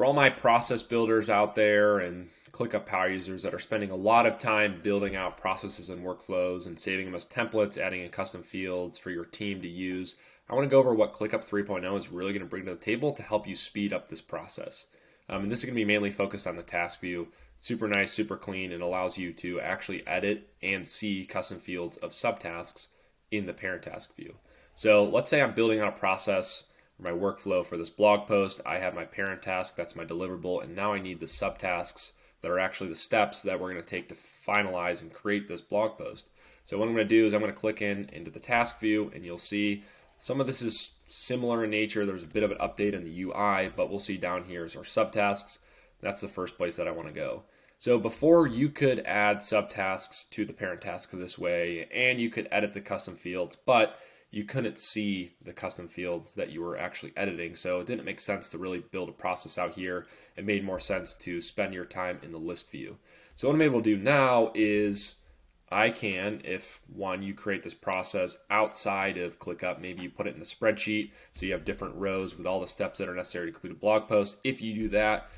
for all my process builders out there and ClickUp Power users that are spending a lot of time building out processes and workflows and saving them as templates, adding in custom fields for your team to use, I want to go over what ClickUp 3.0 is really going to bring to the table to help you speed up this process. And this is going to be mainly focused on the task view. Super nice, super clean, and allows you to actually edit and see custom fields of subtasks in the parent task view. So let's say I'm building out a process, my workflow for this blog post. I have my parent task, that's my deliverable, and now I need the subtasks that are actually the steps that we're going to take to finalize and create this blog post. So what I'm going to do is I'm going to click into the task view, and you'll see some of this is similar in nature. There's a bit of an update in the UI, but we'll see down here is our subtasks. That's the first place that I want to go. So before you could add subtasks to the parent task this way, and you could edit the custom fields, but you couldn't see the custom fields that you were actually editing. So it didn't make sense to really build a process out here. It made more sense to spend your time in the list view. So what I'm able to do now is I can, if one, you create this process outside of ClickUp, maybe you put it in the spreadsheet so you have different rows with all the steps that are necessary to complete a blog post. If you do that,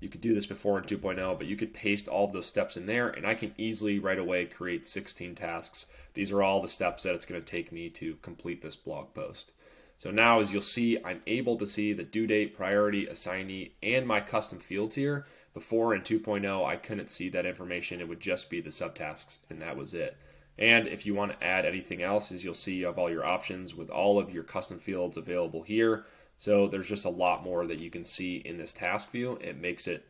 you could do this before in 2.0, but you could paste all of those steps in there, and I can easily right away create 16 tasks. These are all the steps that it's going to take me to complete this blog post. So now, as you'll see, I'm able to see the due date, priority, assignee, and my custom fields here. Before in 2.0, I couldn't see that information. It would just be the subtasks, and that was it. And if you want to add anything else, as you'll see, you have all your options with all of your custom fields available here. So there's just a lot more that you can see in this task view. It makes it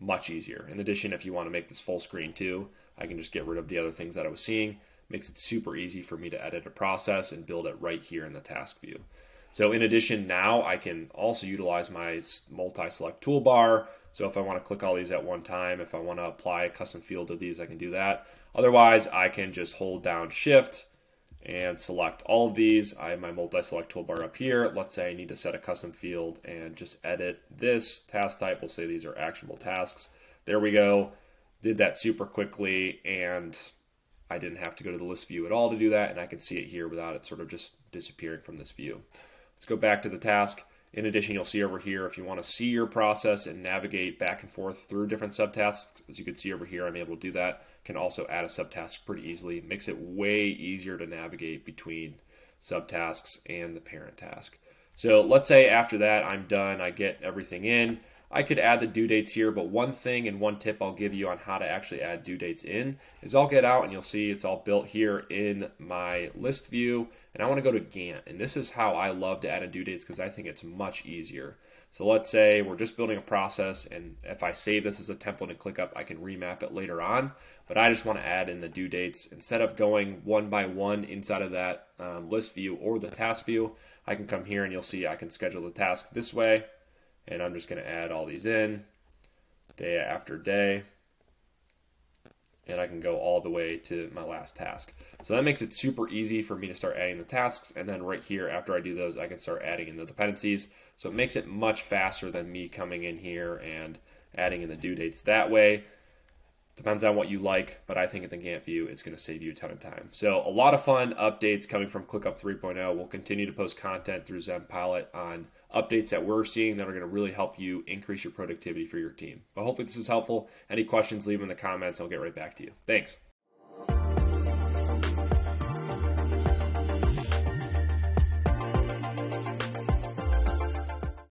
much easier. In addition, if you want to make this full screen too, I can just get rid of the other things that I was seeing. It makes it super easy for me to edit a process and build it right here in the task view. So in addition, now I can also utilize my multi-select toolbar. So if I want to click all these at one time, if I want to apply a custom field to these, I can do that. Otherwise, I can just hold down Shift and select all of these. I have my multi-select toolbar up here. Let's say I need to set a custom field and just edit this task type. We'll say these are actionable tasks. There we go. Did that super quickly, and I didn't have to go to the list view at all to do that, and I can see it here without it sort of just disappearing from this view. Let's go back to the task. In addition, you'll see over here, if you want to see your process and navigate back and forth through different subtasks, as you can see over here, I'm able to do that. Can also add a subtask pretty easily. It makes it way easier to navigate between subtasks and the parent task. So let's say after that, I'm done, I get everything in. I could add the due dates here, but one thing and one tip I'll give you on how to actually add due dates in is I'll get out and you'll see it's all built here in my list view, and I want to go to Gantt. And this is how I love to add in due dates because I think it's much easier. So let's say we're just building a process, and if I save this as a template and ClickUp, I can remap it later on, but I just want to add in the due dates. Instead of going one by one inside of that list view or the task view, I can come here and you'll see I can schedule the task this way. And I'm just going to add all these in day after day, and I can go all the way to my last task. So that makes it super easy for me to start adding the tasks, and then right here after I do those, I can start adding in the dependencies. So it makes it much faster than me coming in here and adding in the due dates that way. Depends on what you like, but I think in the Gantt view, it's going to save you a ton of time. So a lot of fun updates coming from ClickUp 3.0. We'll continue to post content through ZenPilot on updates that we're seeing that are going to really help you increase your productivity for your team. But hopefully this is helpful. Any questions, leave them in the comments. I'll get right back to you. Thanks.